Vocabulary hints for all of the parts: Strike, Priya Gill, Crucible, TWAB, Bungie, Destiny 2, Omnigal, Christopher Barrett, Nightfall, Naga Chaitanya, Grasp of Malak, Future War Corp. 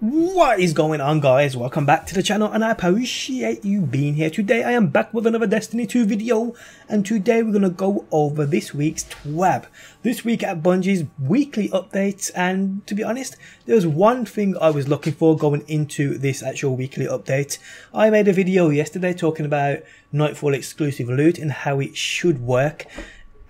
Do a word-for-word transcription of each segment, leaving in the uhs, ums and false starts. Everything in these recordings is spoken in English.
What is going on, guys? Welcome back to the channel, and I appreciate you being here. Today I am back with another Destiny two video, and today we're going to go over this week's T WAB. This week at Bungie's weekly updates, and to be honest, there was one thing I was looking for going into this actual weekly update. I made a video yesterday talking about Nightfall exclusive loot and how it should work.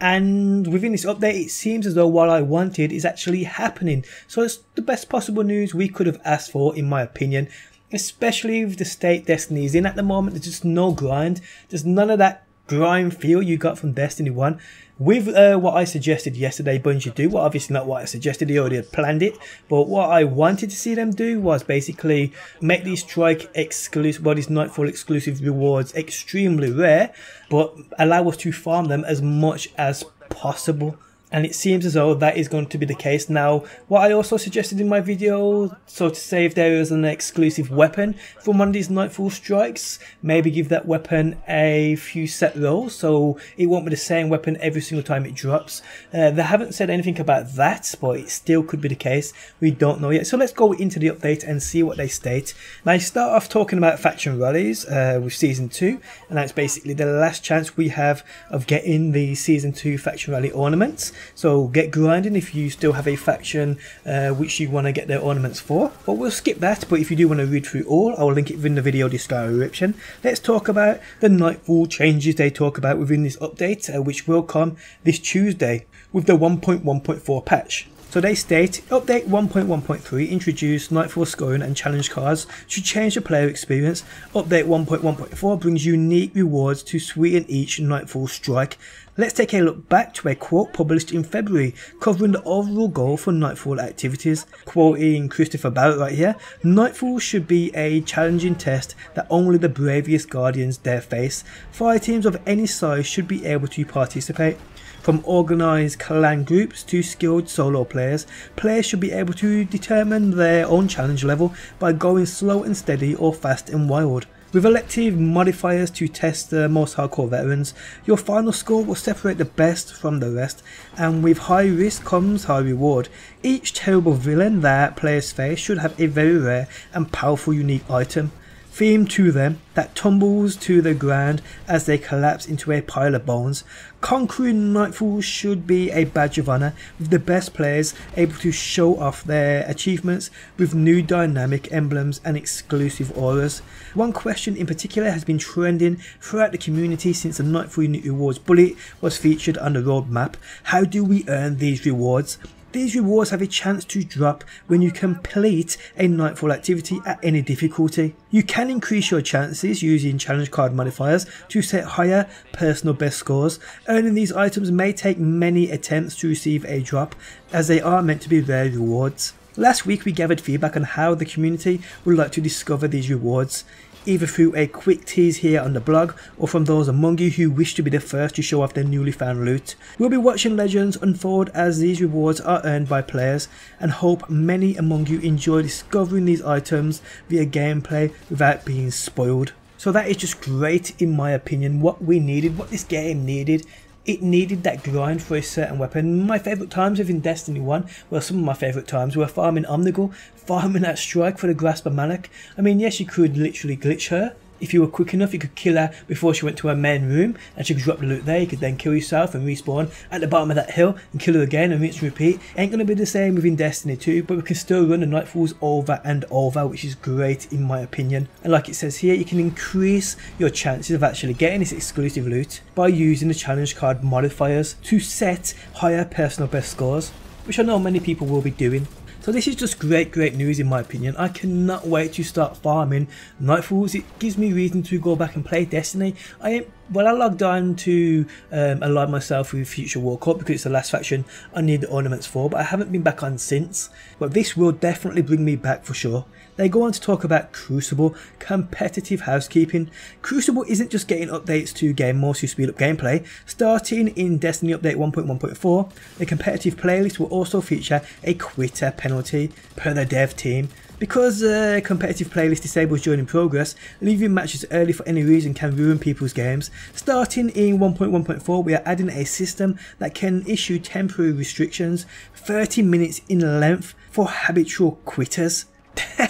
And within this update, it seems as though what I wanted is actually happening. So it's the best possible news we could have asked for, in my opinion. Especially with the state Destiny is in at the moment, there's just no grind. There's none of that grind feel you got from Destiny one. With uh, what I suggested yesterday Bungie do, well, obviously not what I suggested, they already had planned it, but what I wanted to see them do was basically make these strike exclusive, well, these Nightfall exclusive rewards extremely rare, but allow us to farm them as much as possible. And it seems as though that is going to be the case. Now, what I also suggested in my video, so to say if there is an exclusive weapon from one of these Nightfall strikes, maybe give that weapon a few set rolls, so it won't be the same weapon every single time it drops. Uh, they haven't said anything about that, but it still could be the case. We don't know yet. So let's go into the update and see what they state. Now, I start off talking about faction rallies uh, with Season two, and that's basically the last chance we have of getting the Season two faction rally ornaments. So get grinding if you still have a faction uh, which you want to get their ornaments for. But we'll skip that, but if you do want to read through all, I'll link it within the video description. Let's talk about the Nightfall changes they talk about within this update, uh, which will come this Tuesday with the one point one point four patch. So they state, update one point one point three introduced Nightfall scoring and challenge cards to change the player experience. Update one point one point four brings unique rewards to sweeten each Nightfall strike. Let's take a look back to a quote published in February covering the overall goal for Nightfall activities. Quoting Christopher Barrett right here, Nightfall should be a challenging test that only the bravest guardians dare face. Fire teams of any size should be able to participate. From organised clan groups to skilled solo players, players should be able to determine their own challenge level by going slow and steady or fast and wild. With elective modifiers to test the most hardcore veterans, your final score will separate the best from the rest, and with high risk comes high reward. Each terrible villain that players face should have a very rare and powerful unique item, themed to them, that tumbles to the ground as they collapse into a pile of bones. Conquering Nightfall should be a badge of honour, with the best players able to show off their achievements with new dynamic emblems and exclusive auras. One question in particular has been trending throughout the community since the Nightfall Unique Rewards bullet was featured on the roadmap. How do we earn these rewards? These rewards have a chance to drop when you complete a Nightfall activity at any difficulty. You can increase your chances using challenge card modifiers to set higher personal best scores. Earning these items may take many attempts to receive a drop, as they are meant to be rare rewards. Last week we gathered feedback on how the community would like to discover these rewards, either through a quick tease here on the blog or from those among you who wish to be the first to show off their newly found loot. We'll be watching Legends unfold as these rewards are earned by players, and hope many among you enjoy discovering these items via gameplay without being spoiled. So that is just great, in my opinion, what we needed, what this game needed. It needed that grind for a certain weapon. My favourite times within Destiny one, well, some of my favourite times were farming Omnigal, farming that strike for the Grasp of Malak. I mean, yes, you could literally glitch her. If you were quick enough, you could kill her before she went to her main room, and she could drop the loot there. You could then kill yourself and respawn at the bottom of that hill and kill her again and rinse and repeat. Ain't going to be the same within Destiny two, but we can still run the Nightfalls over and over, which is great, in my opinion. And like it says here, you can increase your chances of actually getting this exclusive loot by using the challenge card modifiers to set higher personal best scores, which I know many people will be doing. So this is just great, great news, in my opinion. I cannot wait to start farming Nightfalls. It gives me reason to go back and play Destiny. I ain't, well, I logged on to um, align myself with Future War Corp because it's the last faction I need the ornaments for, but I haven't been back on since. But this will definitely bring me back for sure. They go on to talk about Crucible, competitive housekeeping. Crucible isn't just getting updates to game modes to speed up gameplay. Starting in Destiny Update one point one point four, the competitive playlist will also feature a quitter penalty per the dev team. Because uh, competitive playlist disables during progress, leaving matches early for any reason can ruin people's games. Starting in one point one point four, we are adding a system that can issue temporary restrictions, thirty minutes in length, for habitual quitters.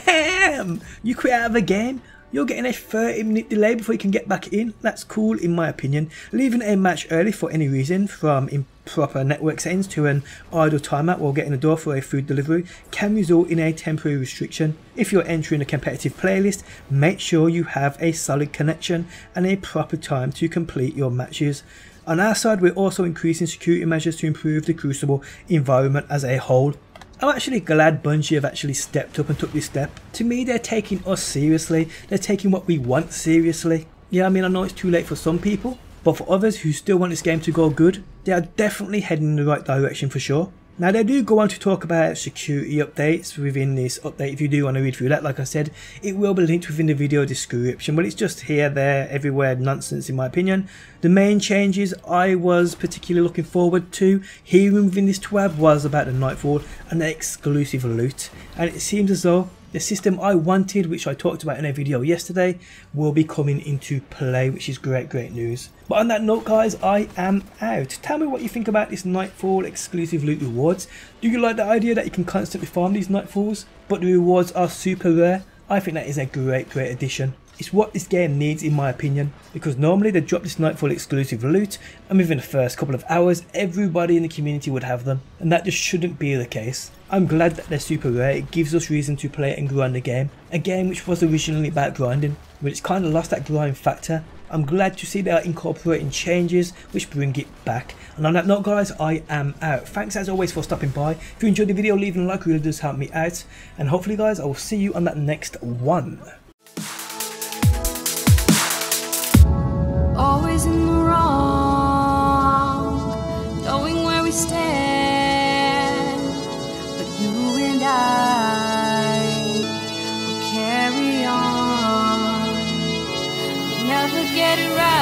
Damn! You quit out of a game? You're getting a thirty minute delay before you can get back in. That's cool in my opinion. Leaving a match early for any reason, from improper network settings to an idle timeout while getting a door for a food delivery, can result in a temporary restriction. If you're entering a competitive playlist, make sure you have a solid connection and a proper time to complete your matches. On our side, we're also increasing security measures to improve the Crucible environment as a whole. I'm actually glad Bungie have actually stepped up and took this step. To me, they're taking us seriously, they're taking what we want seriously. Yeah, I mean, I know it's too late for some people, but for others who still want this game to go good, they are definitely heading in the right direction for sure. Now, they do go on to talk about security updates within this update. If you do want to read through that, like I said, it will be linked within the video description, but it's just here, there, everywhere nonsense in my opinion. The main changes I was particularly looking forward to hearing within this T WAB was about the Nightfall and the exclusive loot, and it seems as though the system I wanted, which I talked about in a video yesterday, will be coming into play, which is great, great news. But on that note, guys, I am out. Tell me what you think about this Nightfall exclusive loot rewards. Do you like the idea that you can constantly farm these Nightfalls, but the rewards are super rare? I think that is a great, great addition. It's what this game needs in my opinion, because normally they drop this Nightfall exclusive loot and within the first couple of hours everybody in the community would have them, and that just shouldn't be the case. I'm glad that they're super rare. It gives us reason to play and grind the game, a game which was originally about grinding, but it's kind of lost that grind factor. I'm glad to see they are incorporating changes which bring it back. And on that note, guys, I am out. Thanks as always for stopping by. If you enjoyed the video, leaving a like really does help me out, and hopefully, guys, I will see you on that next one. Always in the wrong, knowing where we stand, but you and I will carry on. We never get it right.